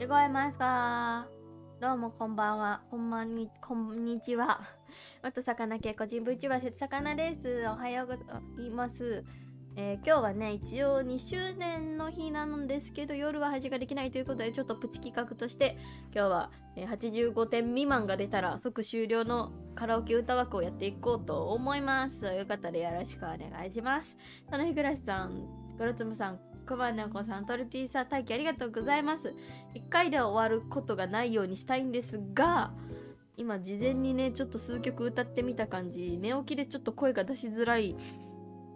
聞こえますか？どうもこんばんは。こんにちは。元魚系個人 VTuber 節魚です。おはようございます。今日はね、一応2周年の日なんですけど、夜は配信ができないということで、ちょっとプチ企画として今日は85点未満が出たら即終了のカラオケ歌枠をやっていこうと思います。よかったらよろしくお願いします。たのひぐらしさん、ごろつむさん、くまねこさん、トルティーサー、大輝ありがとうございます。1回で終わることがないようにしたいんですが、今事前にねちょっと数曲歌ってみた感じ、寝起きでちょっと声が出しづらい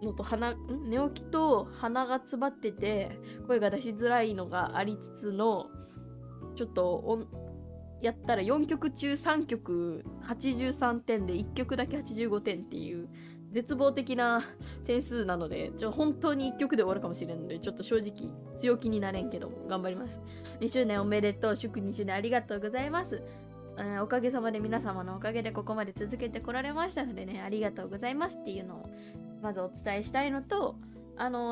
のと寝起きと鼻が詰まってて声が出しづらいのがありつつの、ちょっとやったら4曲中3曲83点で1曲だけ85点っていう絶望的な点数なので、本当に1曲で終わるかもしれないので、ちょっと正直強気になれんけど頑張ります。2周年おめでとう。祝2周年ありがとうございます。おかげさまで、皆様のおかげでここまで続けてこられましたのでね、ありがとうございますっていうのをまずお伝えしたいのと、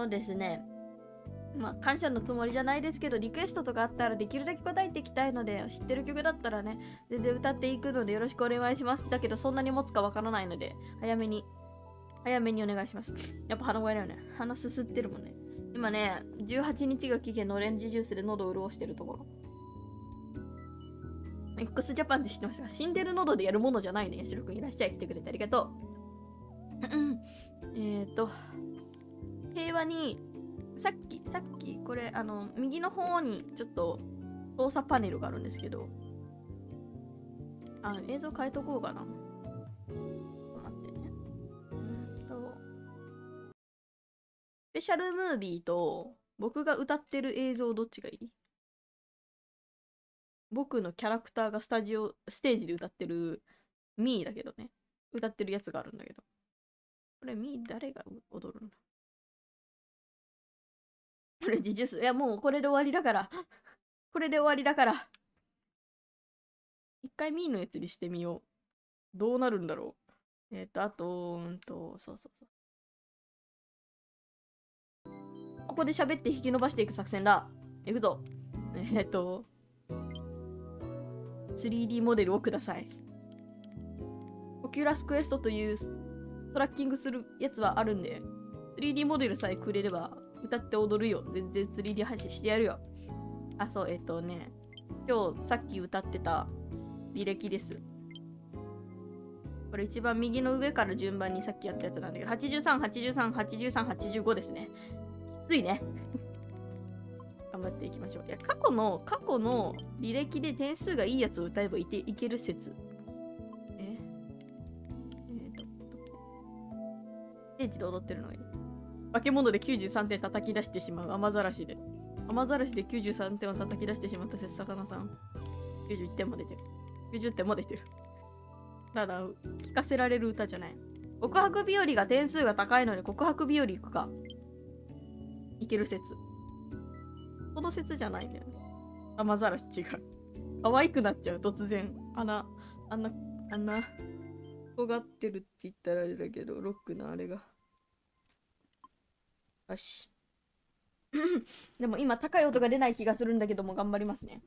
ですね、まあ感謝のつもりじゃないですけど、リクエストとかあったらできるだけ答えていきたいので、知ってる曲だったらね全然歌っていくのでよろしくお願いします。だけどそんなに持つかわからないので、早めにお願いします。やっぱ鼻声だよね。鼻すすってるもんね。今ね18日が期限のオレンジジュースで喉を潤してるところ。 X ジャパンで知ってましたが、死んでる喉でやるものじゃないね。やしろくんいらっしゃい。来てくれてありがとう。平和にさっきこれ右の方にちょっと操作パネルがあるんですけど、映像変えとこうかな。スペシャルムービーと僕が歌ってる映像どっちがいい？僕のキャラクターがステージで歌ってるミーだけどね、歌ってるやつがあるんだけど、これミー誰が踊るの？オレンジジュース。いやもうこれで終わりだからこれで終わりだから一回ミーのやつにしてみよう。どうなるんだろう。そうここで喋って引き伸ばしていく作戦だ。いくぞ。3D モデルをください。オキュラスクエストというトラッキングするやつはあるんで、 3D モデルさえくれれば歌って踊るよ。全然 3D 配信してやるよ。そう、今日さっき歌ってた履歴です。これ一番右の上から順番にさっきやったやつなんだけど、83、83、83、85ですね。ついね頑張っていきましょう。いや、過去の履歴で点数がいいやつを歌えばいける説。ステージで踊ってるのがいい。化け物で93点叩き出してしまう。雨ざらしで93点を叩き出してしまった節魚さん。91点も出てる。90点も出てる。ただ聞かせられる歌じゃない。告白日和が点数が高いので告白日和いくか。いける説。この説じゃないんだよね。雨ざらし違う。可愛くなっちゃう突然。あんな尖ってるって言ったらあれだけど、ロックのあれが。よし。でも今高い音が出ない気がするんだけども頑張りますね。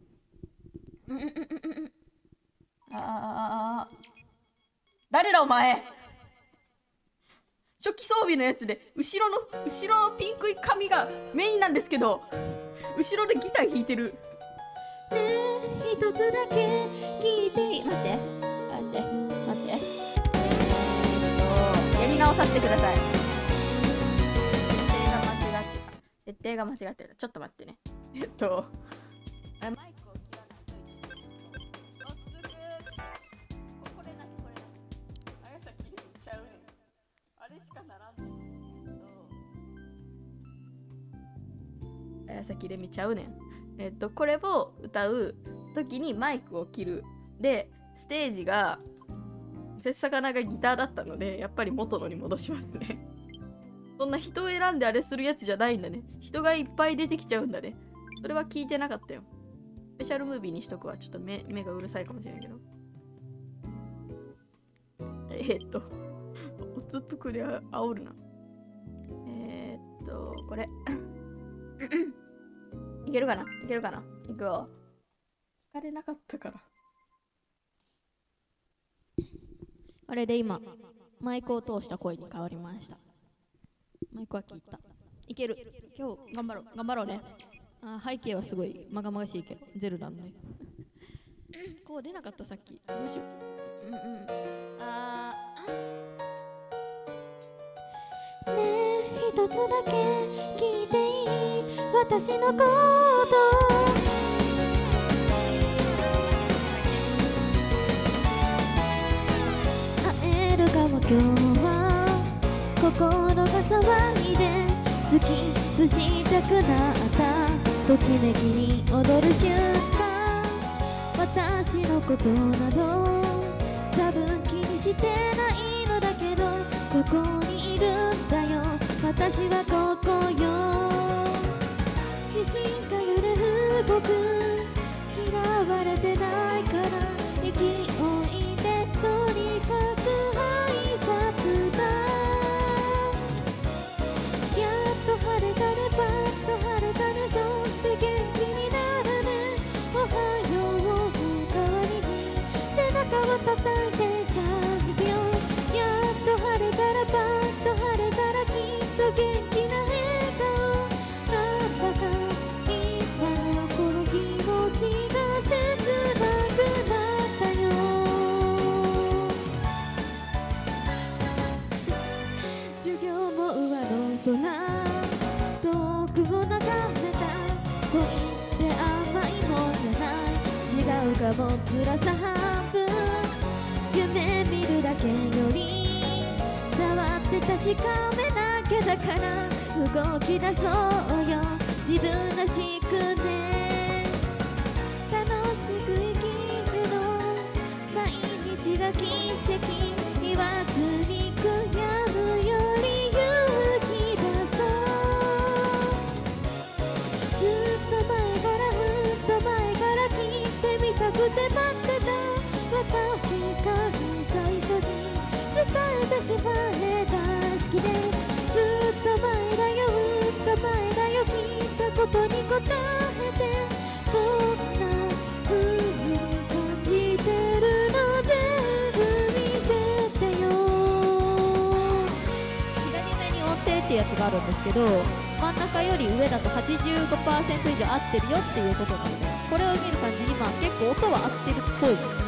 誰だお前。初期装備のやつで後ろのピンクい髪がメインなんですけど、後ろでギター弾いてる。一つだけ聞いて、待ってやり直させてください。設定が間違ってた。ちょっと待ってね。マイクを切らないと。これあやさ切れちゃうね。あれしかならんねん。あやさ切れみちゃうねん。これを歌う時にマイクを切る。でステージが節魚がギターだったので、やっぱり元のに戻しますね。そんな人を選んであれするやつじゃないんだね。人がいっぱい出てきちゃうんだね。それは聞いてなかったよ。スペシャルムービーにしとくわ。ちょっと目がうるさいかもしれないけど。おつぷくで煽るな。これいけるかな、いけるかな、いくよ。引かれなかったから。あれで今、マイクを通した声に変わりました。マイクは聞いた。いける。今日、頑張ろう。頑張ろうね。あ、背景はすごい、まがまがしいけど、ゼルダのね。こう出なかった、さっき。どうしよう。うんうん。あー。ねえ、一つだけ聞いていい？私のことを。今日は心が騒いで好きとしたくなったときめきに踊る瞬間、私のことなど多分気にしてないのだけど、ここにいるんだよ、私はここよ。自信が揺れる僕、嫌われてないから勢いでとにかく空、遠くを眺めた、恋って甘いもんじゃない、違うかも辛さ半分、夢見るだけより触って確かめなきゃだから、動き出そうよ、自分らしくね、楽しく生きるの、毎日が奇跡、言わずに悔やむより待ってた、私が最初に伝えてしまえた好きで、ずっと前だよずっと前だよ、聞いたことに答えて、そんな風に感じてるの全部見せてよ。左目に音程ってやつがあるんですけど、真ん中より上だと 85% 以上合ってるよっていうことなので、これを見る感じに、まあ結構音は合ってるっぽい。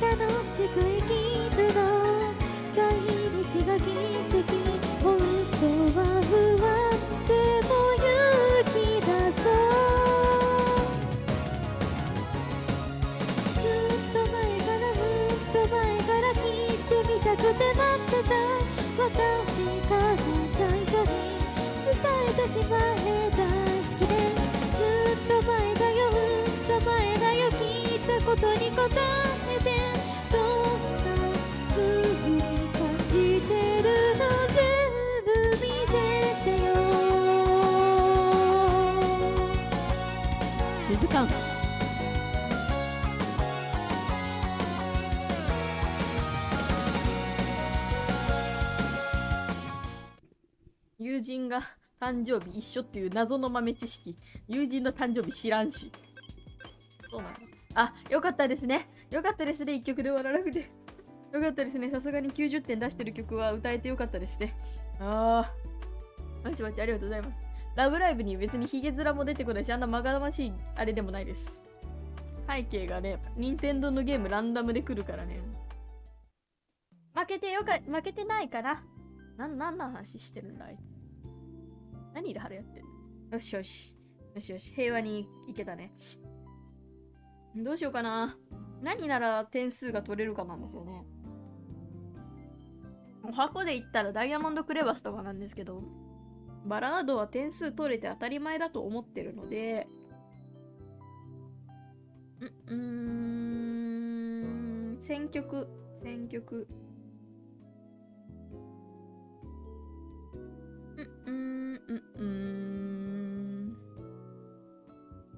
楽しく生きるの、毎日が奇跡、本当は不安でも勇気だぞ、ずっと前からずっと前から聞いてみたくて待ってた、私から最初に伝えてしまえた好きで、ずっと前だよずっと前だよ、聞いたことに答えて、どんな風に感じてるの全部見せてよ。静かん友人が誕生日一緒っていう謎の豆知識。友人の誕生日知らんし。そうなの。あ、よかったですね。よかったですね。1曲で終わらなくて。よかったですね。さすがに90点出してる曲は歌えてよかったですね。ああ。まちまちありがとうございます。ラブライブに別にヒゲ面も出てこないし、あんなまがましいあれでもないです。背景がね、任天堂のゲームランダムで来るからね。負けてないかな。なんの話してるんだあいつ。何で春やってんの。よしよし。よしよし。平和に行けたね。どうしようかな。何なら点数が取れるかなんですよね。お箱で言ったらダイヤモンドクレバスとかなんですけど、バラードは点数取れて当たり前だと思ってるので、選曲。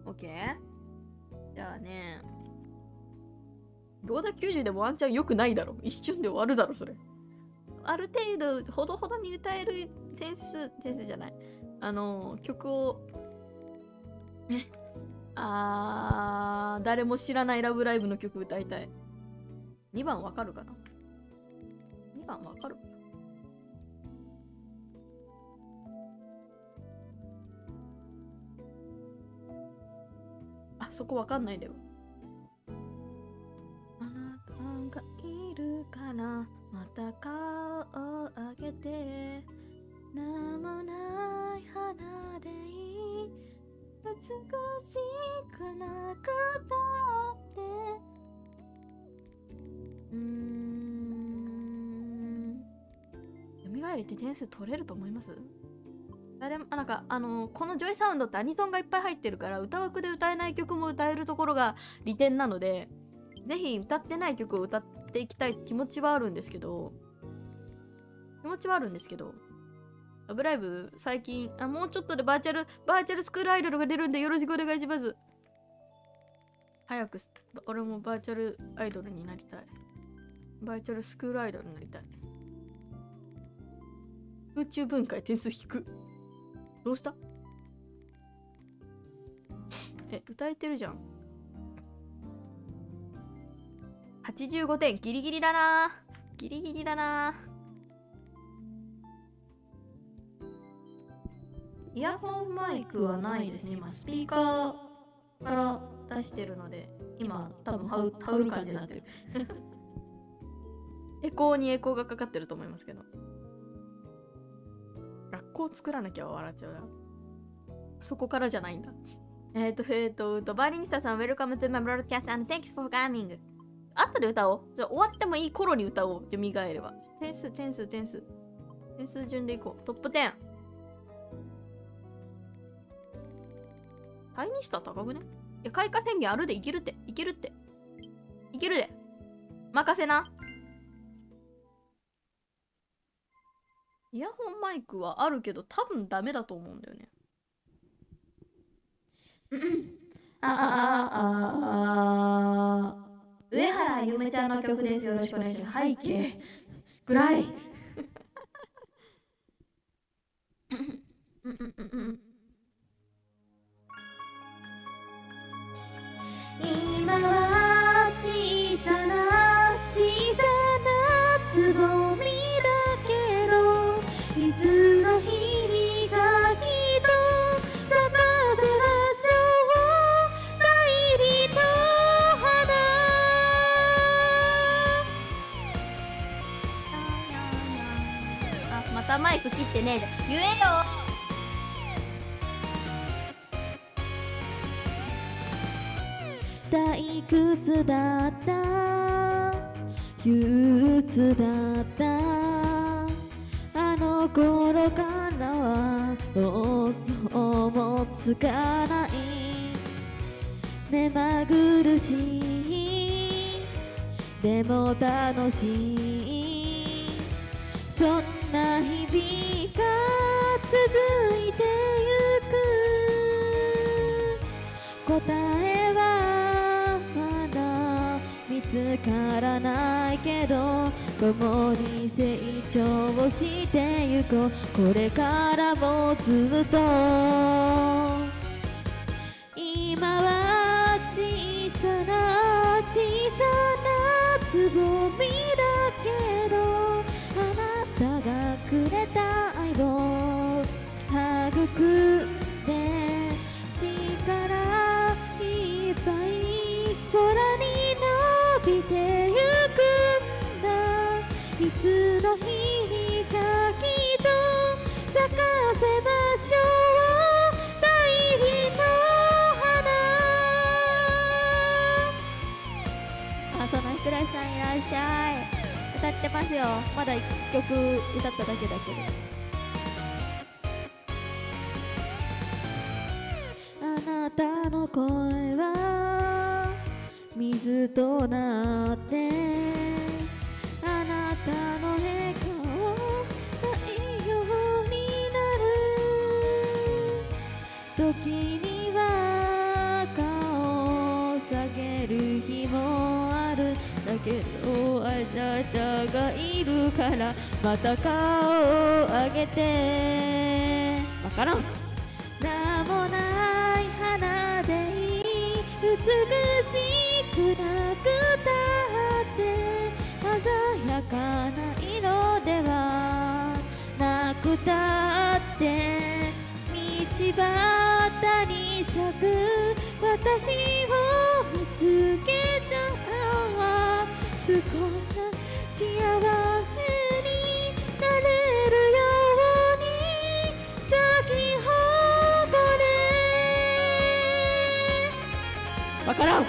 OK？ じゃあね、餃子90でもワンチャン良くないだろ、一瞬で終わるだろそれ。ある程度ほどほどに歌える点数じゃない曲をね、誰も知らないラブライブの曲歌いたい。2番わかるかな？2番わかる？あ、そこわかんないでよ。あなたがいるからまた顔をあげて、名もない花でいい、美しくなかったって。蘇りって点数取れると思います？誰もなんかこのジョイサウンドってアニソンがいっぱい入ってるから、歌枠で歌えない曲も歌えるところが利点なので、ぜひ歌ってない曲を歌っていきたい気持ちはあるんですけど、ラブライブ最近もうちょっとでバーチャルスクールアイドルが出るんで、よろしくお願いします。早く俺もバーチャルアイドルになりたい。バーチャルスクールアイドルになりたい。空中分解点数低く。どうした？歌えてるじゃん。85点ギリギリだな。イヤホンマイクはないですね。今スピーカーから出してるので、今多分ハウる感じになってるエコーがかかってると思いますけど、学校作らなきゃ笑っちゃうな。そこからじゃないんだ。バーリングスターさん、 Welcome to my broadcast and thanks for coming。 後で歌おう。じゃあ終わってもいい頃に歌おう。蘇れば点数順でいこう。トップ10。タイニスタ高くね？いや、開花宣言あるで。いけるで。任せな。イヤホンマイクはあるけど、多分ダメだと思うんだよね。上原ゆめちゃんの曲です。よろしくお願いします。背景暗い今は小さなつぼみマイク切ってねえじゃん。言えよ。退屈だった憂鬱だったあの頃からはどうともつかない目まぐるしいでも楽しいそんな日々が続いてゆく。答えはまだ見つからないけど、共に成長してゆこう。これからもずっと今は小さなつぼみだけど、くれた愛を育んで力いっぱい空に伸びてゆくんだ。いつの日にかきっと咲かせましょう大地の花。あ、そのひくらさんいらっしゃい。歌ってますよ。まだ1曲歌っただけだけど。あなたの声は水となって、あなたの笑顔太陽になる。時には顔を下げる日もある。けどあなたがいるからまた顔を上げてわからんなんもない花でいい美しくなくたって鮮やかな色ではなくたって道端に咲く私を見つけたすこんな幸せになれるように咲き誇れわからん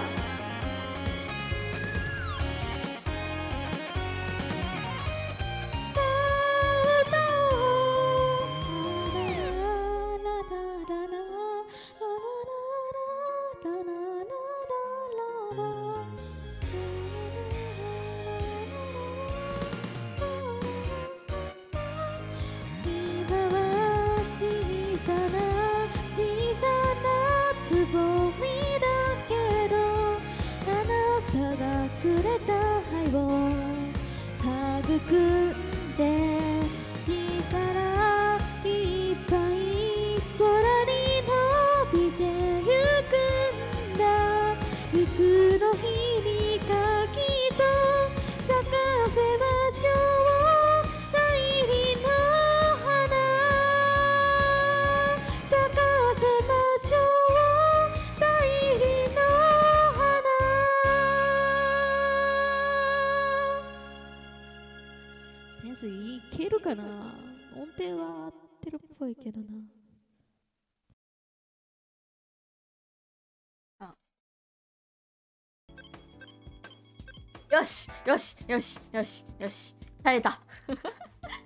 よしよしよしよしよし耐えた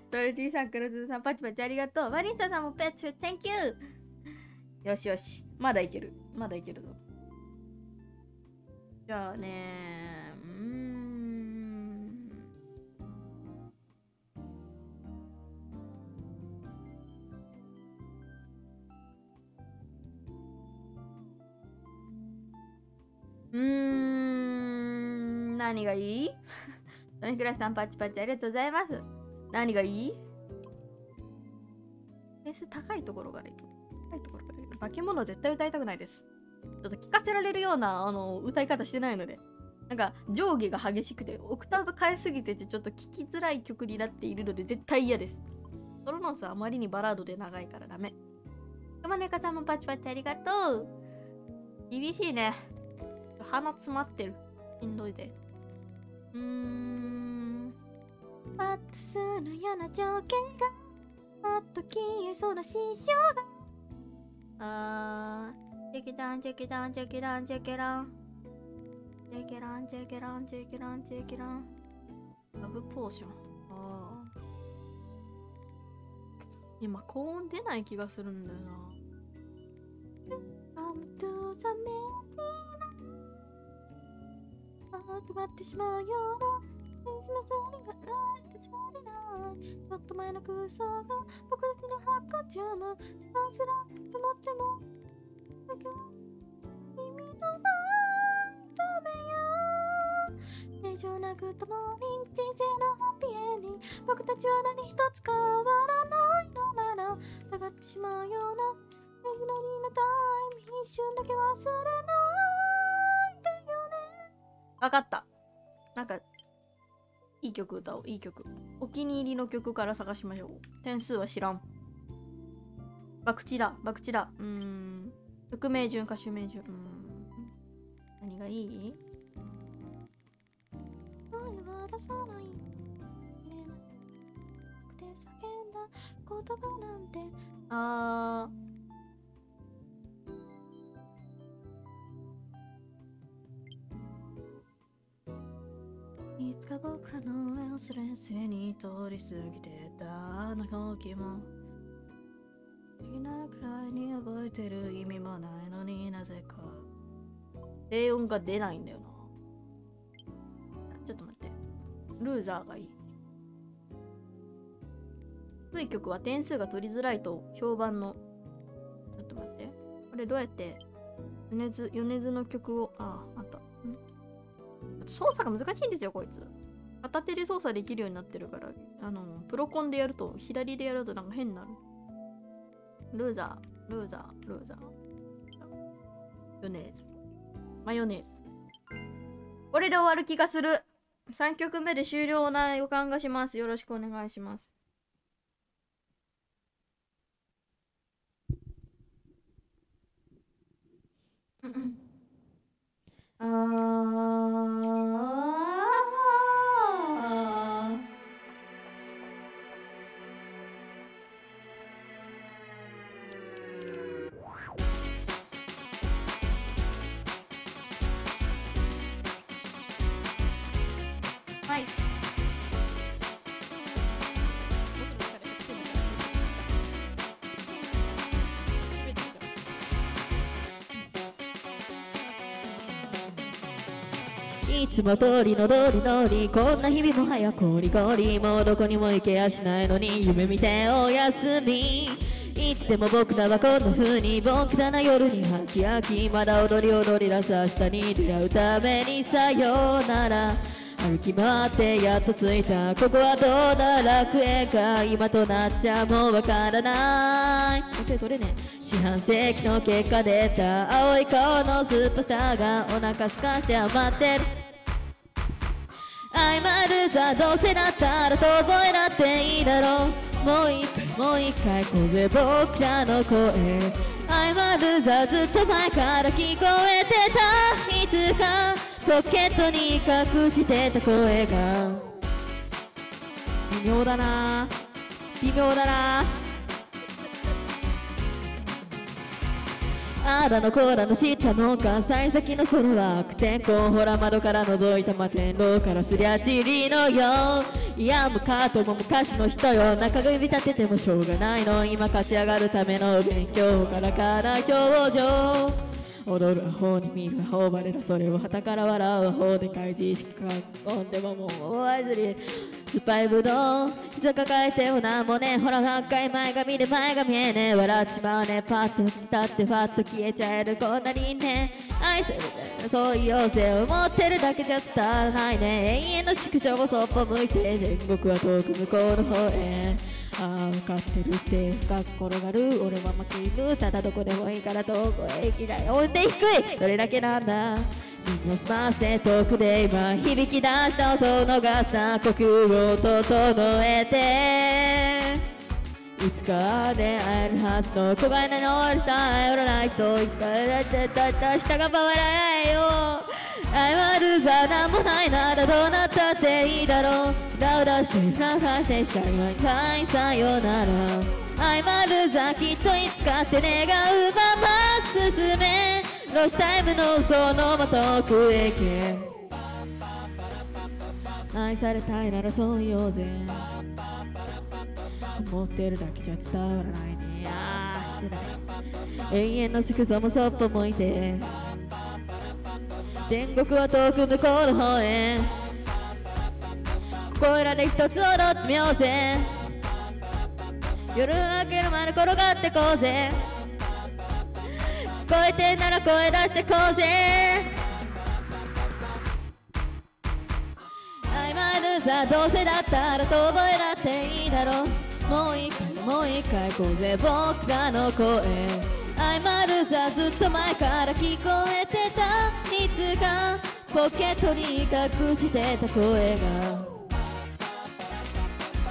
トルティさん、クロズさん、パチパチありがとう。マリンタさんもパチパチ、Thank you! よしよし、まだいける。まだいけるぞ。じゃあねー、何がいいトニクラさん、パチパチありがとうございます。何がいいフェス高いところからいく。高いところからいく。化け物絶対歌いたくないです。ちょっと聞かせられるような歌い方してないので。なんか上下が激しくて、オクターブ変えすぎててちょっと聞きづらい曲になっているので絶対嫌です。トロノンスはあまりにバラードで長いからダメ。くまねかさんもパチパチありがとう。厳しいね。鼻詰まってる。しんどいで。パッとするような情景がもっと消えそうな心象がチェケランチェケランチェケランチェケランチェケランチェケランチェケランチェケランラブポーション今高音出ない気がするんだよな止まってしまうような水のそりがない手そりないちょっと前の空想が僕たちのハッカチューム時間すら止まってもだけど君の番止めよう正常なくともに人生のハッピーエンディング僕たちは何一つ変わらないのなら疑ってしまうようなメモリーのタイム一瞬だけ忘れないわかった。なんか、いい曲歌おう、いい曲。お気に入りの曲から探しましょう。点数は知らん。バクチだ、バクチだ。曲名順、歌手名順。何がいい？いつか僕らの上をすれすれに通り過ぎてたあの時もできないくらいに覚えてる意味もないのになぜか低音が出ないんだよなちょっと待ってルーザーがいい低い曲は点数が取りづらいと評判のちょっと待ってこれどうやって米津の曲をあったん操作が難しいんですよ、こいつ。片手で操作できるようになってるから、プロコンでやると、左でやるとなんか変になる。ルーザー、ルーザー、ルーザー。マヨネーズ。マヨネーズ。これで終わる気がする。3曲目で終了な予感がします。よろしくお願いします。いつも通りの通り通り、こんな日々も早ゴリゴリ、もうどこにも行けやしないのに夢見てお休み。いつでも僕らはこんな風に僕らな夜に飽き飽き、まだ踊り踊り出す明日に出会うためにさよなら。歩き回ってやっと着いた、ここはどうだ楽園か、今となっちゃもうわからない。手取れねえ四半世紀の結果出た青い顔のスーパーサーがお腹すかして余ってる。I'm a loser、 どうせだったら遠吠えだっていいだろう。もう一回もう一回こぜ僕らの声、 I'm a loser、 ずっと前から聞こえてた、いつかポケットに隠してた声が。微妙だな微妙だな、あらのこらの下の幸先の空は悪天候、ほら窓から覗いた摩天楼からすりゃちりのよ。いやもうかとも昔の人よ、中指立ててもしょうがないの、今勝ち上がるための勉強から表情。踊るアホに見るアホバレだ、それを旗から笑うアホでかい自意識囲んでももう大ずりスパイブドウ膝抱えてもなんもね、ほら何回前髪で前が見えねえ、笑っちまうね、パッと立ってファッと消えちゃえるこんなにね、愛するそう言おうぜ、思ってるだけじゃ伝わらないね、永遠の縮小もそっぽ向いて、天国は遠く向こうの方へ。ああ分かってるって深く転がる、俺は負ける、ただどこでもいいから遠くへ行きたい、音程低いどれだけなんだ、みんなすませ遠くで今響き出した音を逃すな、呼吸を整えていつか出会えるはずの小金の下寄らないといつか下が回らないよ。謝るさなんもないならどうなったっていいだろう、ダウダウしてフラフラしてしちゃいまいたいさよなら。謝るさきっといつかって願うまま進め、ロスタイムのそのまま遠くへ行け、愛されたいならそう言おうぜ、思ってるだけじゃ伝わらないね、あー永遠の縮図もそっぽ向いて、天国は遠く向こうの方へ、ここいらで一つ踊ってみようぜ、夜が明けるまで転がってこうぜ、聞こえてんなら声出してこうぜ、I'm a loser、 どうせだったら遠吠えだっていいだろう、もう一回もう一回こうぜ僕らの声、I'm a loser、 ずっと前から聞こえてた、いつかポケットに隠してた声が。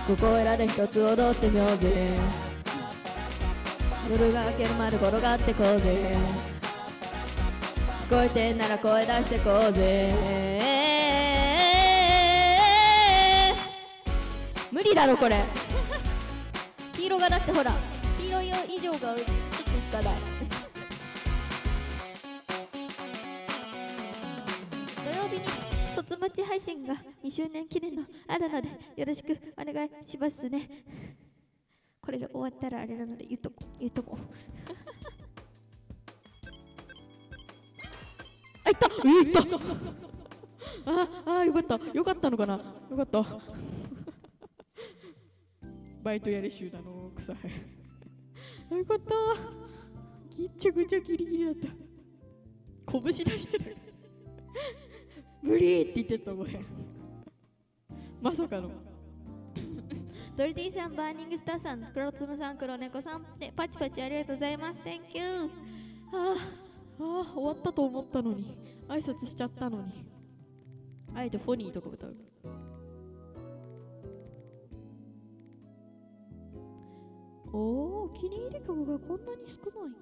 ここいらで一つ踊ってみようぜ、夜が明けるまで転がってこうぜ、聞こえてんなら声出してこうぜ、無理だろこれ黄色がだってほら黄色以上がちょっとしかない土曜日に突待配信が2周年記念のあるのでよろしくお願いしますねこれで終わったらあれなので言っとこうあ、いったああ、よかったのかな、よかったバイトやり集団の草生えるよかったぎっちゃぐちゃギリギリだった、拳出してる無理って言ってたもんね。まさかのドルティさん、バーニングスターさん、黒つむさん、黒猫さん、パチパチありがとうございます。 Thank you。 ああ終わったと思ったのに、挨拶しちゃったのに、あえてフォニーとか歌う。おお、気に入り曲がこんなに少ない。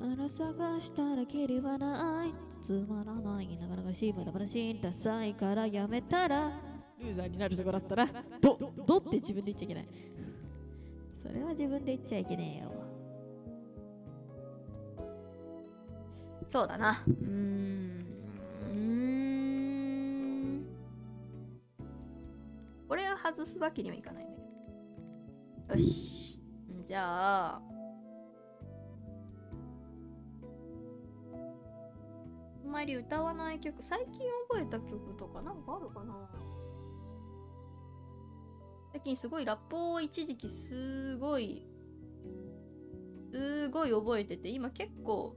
あら探したらキリはない、つまらない、なかなかしいバラバラしい、ダサいからやめたらルーザーになるとこだったらどって自分で言っちゃいけない。それは自分で言っちゃいけねえよ。そうだな。うん、これは外すわけにはいかないね。よし、じゃああまり歌わない曲、最近覚えた曲とかなんかあるかな。最近すごいラップを一時期すごい覚えてて、今結構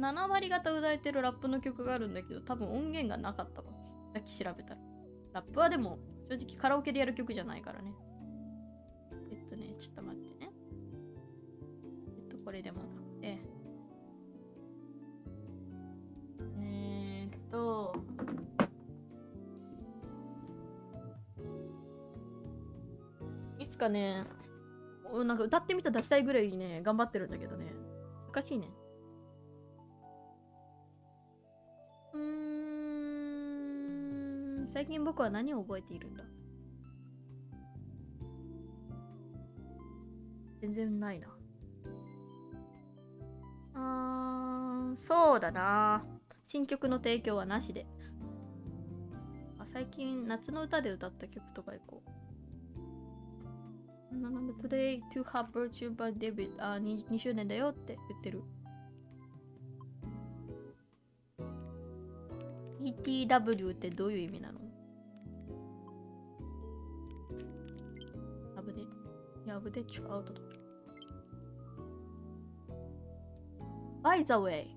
7割方歌えてるラップの曲があるんだけど、多分音源がなかったわ、さっき調べたら。ラップはでも正直カラオケでやる曲じゃないからね。ちょっと待ってね。これでもなくて。いつかね、なんか歌ってみた出したいぐらいね、頑張ってるんだけどね。難しいね。最近僕は何を覚えているんだ。全然ないな。そうだな。新曲の提供はなしで。最近夏の歌で歌った曲とかいこう。Today to have virtue by David、2周年だよって言ってる。ETW ってどういう意味なの？アブデッチュアウトドア。バイザウェイ。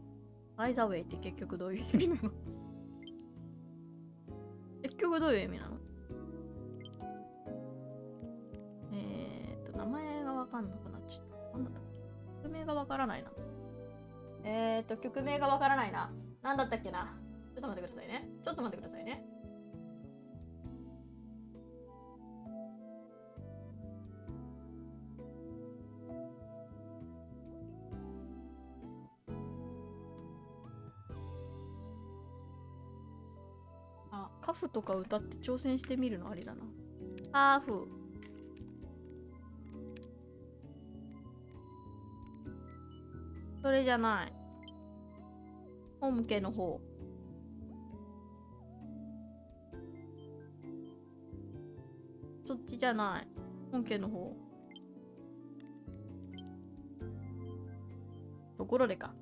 バイザウェイって結局どういう意味なの？結局どういう意味なの？名前がわかんなくなっちゃった。なんだったっけ？曲名がわからないな。曲名がわからないな。なんだったっけな。ちょっと待ってくださいね。ちょっと待ってくださいね。ハーフとか歌って挑戦してみるのありだな。ハーフ。それじゃない。本家の方。そっちじゃない。本家の方。ところでか。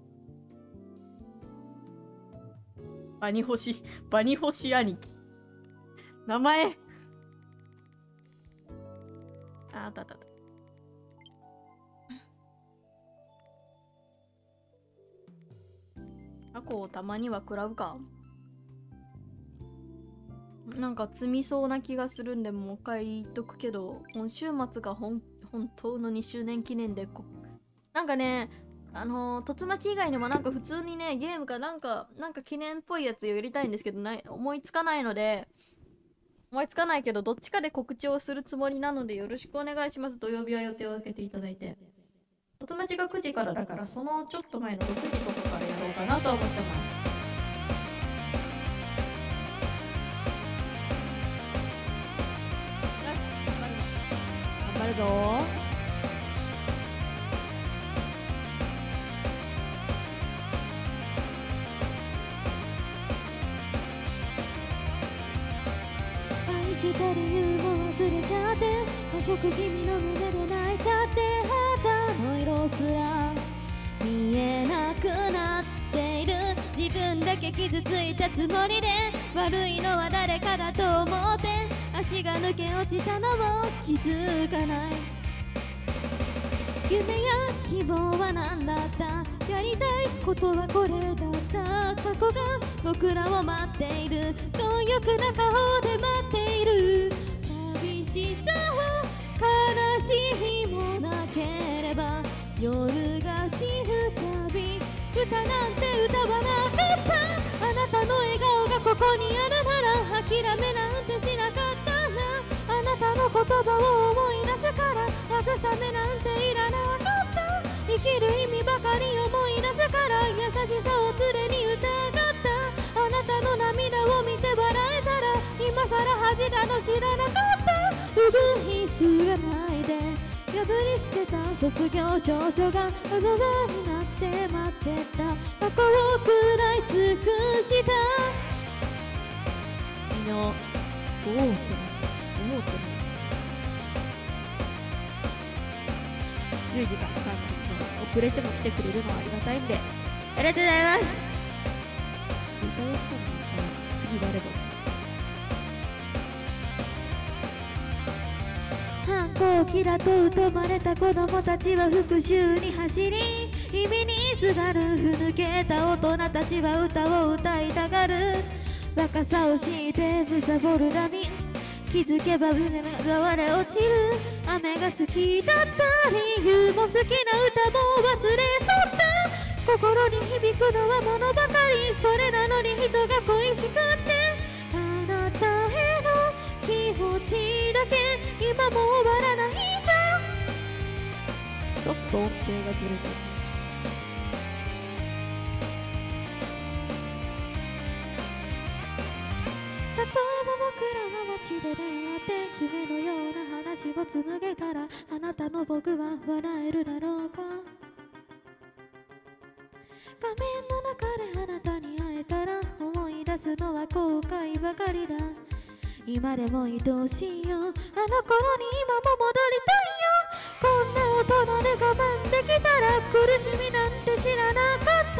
バニホシ兄貴。名前あったあったあった。タコをたまには食らうか。なんか積みそうな気がするんで、もう一回言っとくけど、今週末が本当の2周年記念で、なんかね、とつまち以外にもなんか普通にね、ゲームかなんか記念っぽいやつやりたいんですけど、思いつかないけど、どっちかで告知をするつもりなのでよろしくお願いします。土曜日は予定を空けていただいて。とつまちが9時からだから、そのちょっと前の6時とかからやろうかなと思ってます。よし、頑張るぞ。した理由もずれちゃって過食、君の胸で泣いちゃって、肌の色すら見えなくなっている。自分だけ傷ついたつもりで、悪いのは誰かだと思って、足が抜け落ちたのも気づかない。夢や希望は何だった、やりたいことはこれだった。な過去が僕らを待っている。貪欲な顔で待っている。寂しさは悲しいもなければ夜が知るたび歌なんて歌わなかった。あなたの笑顔がここにあるなら諦めなんてしなかったな。あなたの言葉を思い出すから慰めなんていらなかった。生きる意味ばかり思い出すから優しさを連れに疑った。あなたの涙を見て笑えたら今さら恥だの知らなかった。産む必要ないで破り捨てた卒業証書が大人になって待ってた。過去を食らい尽くしたの大きな10時から30分遅れても来てくれるのはありがたいんで、ありがとうございます。次誰も反抗期だと疎まれた子供たちは復讐に走り、耳にすがるふぬけた大人たちは歌を歌いたがる。若さを敷いてむさぼる波、気づけば船が割れ落ちる。雨が好きだった理由も好きな歌も忘れ去った。心に響くのは物ばかり、それなのに人が恋しくって、あなたへの気持ちだけ今も終わらないんだ。ちょっと音程がずれてる。例えば僕らは街で出会って夢のような話を紡げたら、あなたの僕は笑えるだろうか。画面の中であなたに会えたら思い出すのは後悔ばかりだ。今でも愛おしいよ、あの頃に今も戻りたいよ。こんな大人で我慢できたら苦しみなんて知らなかった。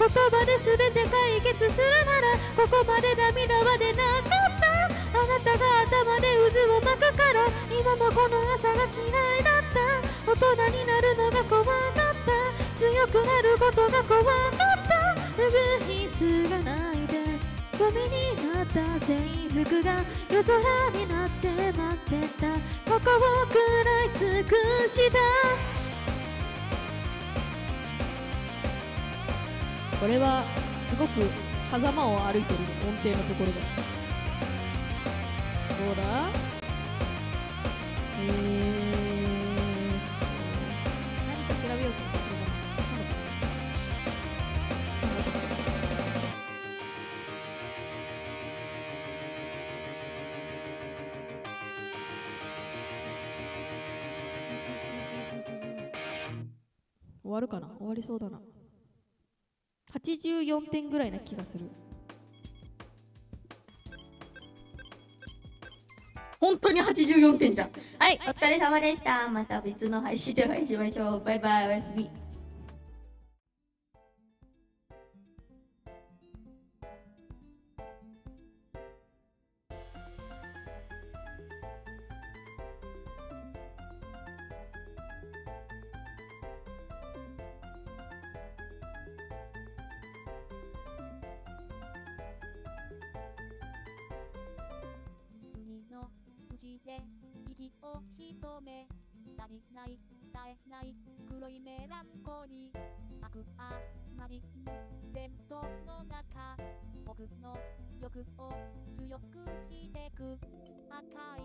言葉で全て解決するならここまで涙は出なかった。あなたが頭で渦を巻くから今もこの朝が嫌いだった。大人になるのが怖かった、強くなることが怖かった。脱ぐ必要がないでゴミになった制服が夜空になって待ってた。ここを食らい尽くした。これはすごく狭間を歩いている音程のところだ。どうだ？何か調べようと思って終わるかな？終わりそうだな。84点ぐらいな気がする。本当に84点じゃん。はい、お疲れ様でした。また別の配信でお会いしましょう。バイバイ、おやすみ。僕の欲を強くしてく赤い